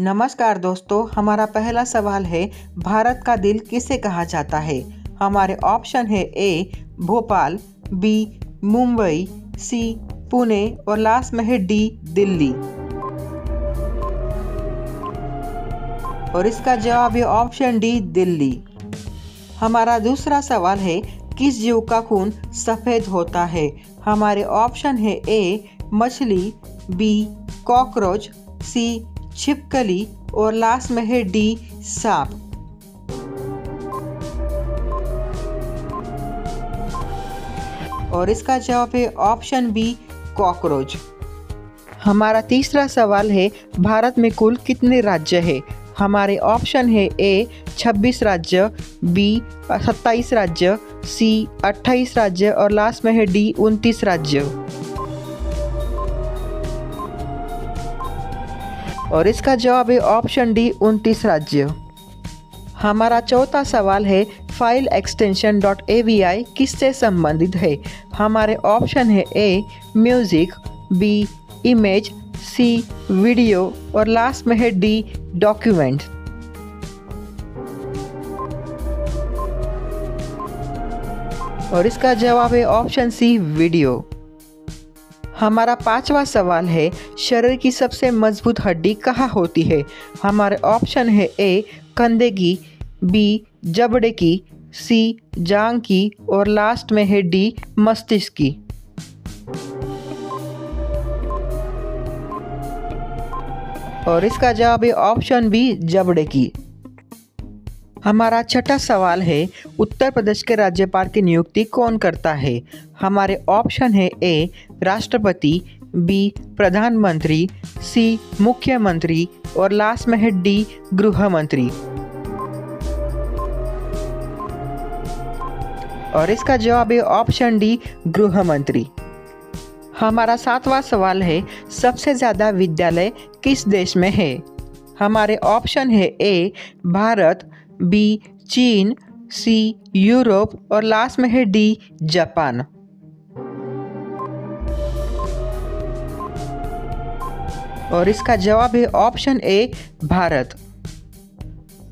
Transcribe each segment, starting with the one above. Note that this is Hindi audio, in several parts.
नमस्कार दोस्तों, हमारा पहला सवाल है भारत का दिल किसे कहा जाता है। हमारे ऑप्शन है A Bhopal, B Mumbai, C Pune और लास्ट में है डी दिल्ली। और इसका जवाब है ऑप्शन डी दिल्ली। हमारा दूसरा सवाल है किस जीव का खून सफ़ेद होता है। हमारे ऑप्शन है ए मछली, बी कॉकरोच, सी छिपकली और लास्ट में है डी सांप। और इसका जवाब है ऑप्शन बी कॉकरोच। हमारा तीसरा सवाल है भारत में कुल कितने राज्य है। हमारे ऑप्शन है ए 26 राज्य, बी 27 राज्य, सी 28 राज्य और लास्ट में है डी 29 राज्य। और इसका जवाब है ऑप्शन डी 29 राज्य। हमारा चौथा सवाल है फाइल एक्सटेंशन .avi किससे संबंधित है। हमारे ऑप्शन है A music, B image, C video और लास्ट में है डी डॉक्यूमेंट। और इसका जवाब है ऑप्शन सी वीडियो। हमारा पांचवा सवाल है शरीर की सबसे मजबूत हड्डी कहाँ होती है। हमारे ऑप्शन है ए कंधे की, बी जबड़े की, सी जांघ की और लास्ट में है डी मस्तिष्क की। और इसका जवाब है ऑप्शन बी जबड़े की। हमारा छठा सवाल है उत्तर प्रदेश के राज्यपाल की नियुक्ति कौन करता है। हमारे ऑप्शन है ए राष्ट्रपति, बी प्रधानमंत्री, सी मुख्यमंत्री और लास्ट में है डी गृह मंत्री। और इसका जवाब है ऑप्शन डी गृह मंत्री। हमारा सातवां सवाल है सबसे ज़्यादा विद्यालय किस देश में है। हमारे ऑप्शन है ए भारत, बी चीन, सी यूरोप और लास्ट में है डी जापान। और इसका जवाब है ऑप्शन ए भारत।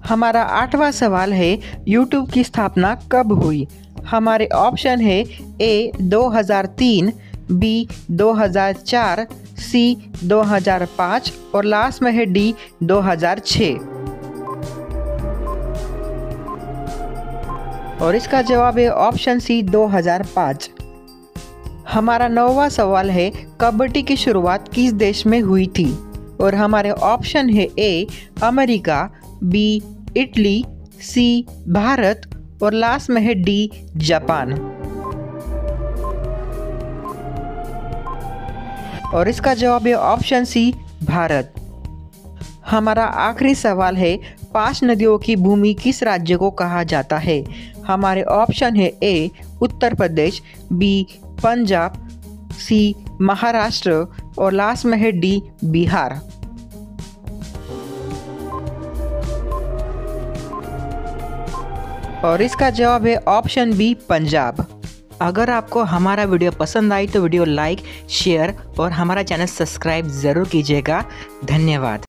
हमारा आठवां सवाल है YouTube की स्थापना कब हुई। हमारे ऑप्शन है ए 2003, बी 2004, सी 2005 और लास्ट में है डी 2006। और इसका जवाब है ऑप्शन सी 2005। हमारा नौवां सवाल है कबड्डी की शुरुआत किस देश में हुई थी। और हमारे ऑप्शन है A America, B Italy, C Bharat और लास्ट में है डी जापान। और इसका जवाब है ऑप्शन सी भारत। हमारा आखिरी सवाल है पांच नदियों की भूमि किस राज्य को कहा जाता है। हमारे ऑप्शन है A Uttar Pradesh, B Punjab, C Maharashtra और लास्ट में है डी बिहार। और इसका जवाब है ऑप्शन बी पंजाब। अगर आपको हमारा वीडियो पसंद आई तो वीडियो लाइक, शेयर और हमारा चैनल सब्सक्राइब ज़रूर कीजिएगा। धन्यवाद।